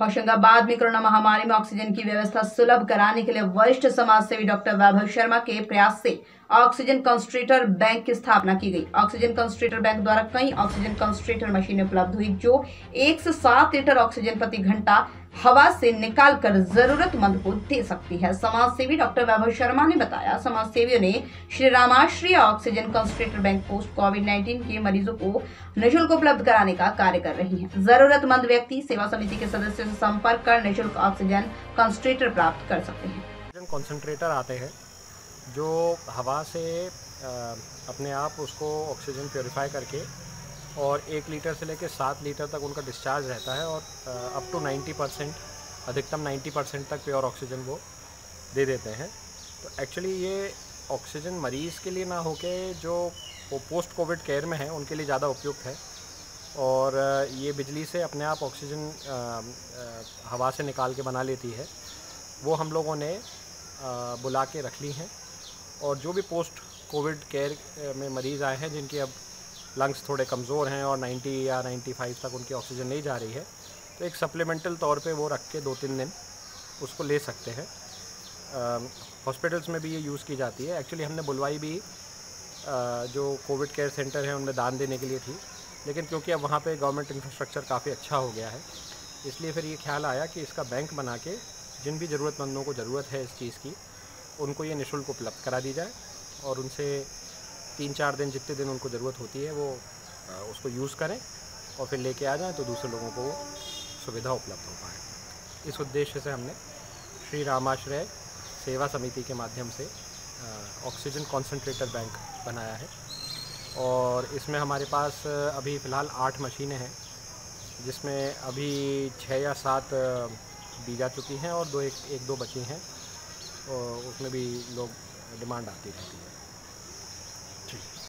होशंगाबाद में कोरोना महामारी में ऑक्सीजन की व्यवस्था सुलभ कराने के लिए वरिष्ठ समाजसेवी डॉक्टर वैभव शर्मा के प्रयास से ऑक्सीजन कंसंट्रेटर बैंक की स्थापना की गई। ऑक्सीजन कंसंट्रेटर बैंक द्वारा कई ऑक्सीजन कंसंट्रेटर मशीनें उपलब्ध हुई जो 1 से 7 लीटर ऑक्सीजन प्रति घंटा हवा से निकालकर जरूरतमंद को दे सकती है। समाजसेवी डॉक्टर वैभव शर्मा ने बताया, समाजसेवियों ने Shri Ramashray oxygen concentrator bank post कोविड-19 के मरीजों को निःशुल्क उपलब्ध कराने का कार्य कर रही है। जरूरतमंद व्यक्ति सेवा समिति के सदस्यों से संपर्क कर निःशुल्क ऑक्सीजन कंसंट्रेटर प्राप्त कर सकते हैं। ऑक्सीजन कंसंट्रेटर आते हैं जो हवा से अपने आप उसको ऑक्सीजन प्योरीफाई करके और 1 लीटर से लेकर 7 लीटर तक उनका डिस्चार्ज रहता है और अप टू 90%, अधिकतम 90% तक प्योर ऑक्सीजन वो दे देते हैं। तो एक्चुअली ये ऑक्सीजन मरीज़ के लिए ना होके जो वो पोस्ट कोविड केयर में हैं उनके लिए ज़्यादा उपयुक्त है। और ये बिजली से अपने आप ऑक्सीजन हवा से निकाल के बना लेती है। वो हम लोगों ने बुला के रख ली हैं और जो भी पोस्ट कोविड केयर में मरीज़ आए हैं जिनकी अब लंग्स थोड़े कमज़ोर हैं और 90 या 95 तक उनकी ऑक्सीजन नहीं जा रही है, तो एक सप्लीमेंटल तौर पे वो रख के 2-3 दिन उसको ले सकते हैं। हॉस्पिटल्स में भी ये यूज़ की जाती है। एक्चुअली हमने बुलवाई भी जो कोविड केयर सेंटर है उनमें दान देने के लिए थी, लेकिन क्योंकि अब वहाँ पे गवर्नमेंट इंफ्रास्ट्रक्चर काफ़ी अच्छा हो गया है, इसलिए फिर ये ख्याल आया कि इसका बैंक बना के जिन भी ज़रूरतमंदों को ज़रूरत है इस चीज़ की उनको ये निःशुल्क उपलब्ध करा दी जाए और उनसे 3-4 दिन जितने दिन उनको ज़रूरत होती है वो उसको यूज़ करें और फिर लेके आ जाएं तो दूसरे लोगों को सुविधा उपलब्ध हो पाए। इस उद्देश्य से हमने श्री रामाश्रय सेवा समिति के माध्यम से ऑक्सीजन कंसंट्रेटर बैंक बनाया है और इसमें हमारे पास अभी फ़िलहाल 8 मशीनें हैं जिसमें अभी 6 या 7 दी जा चुकी हैं और एक दो बची हैं और उसमें भी लोग डिमांड आती रहती है।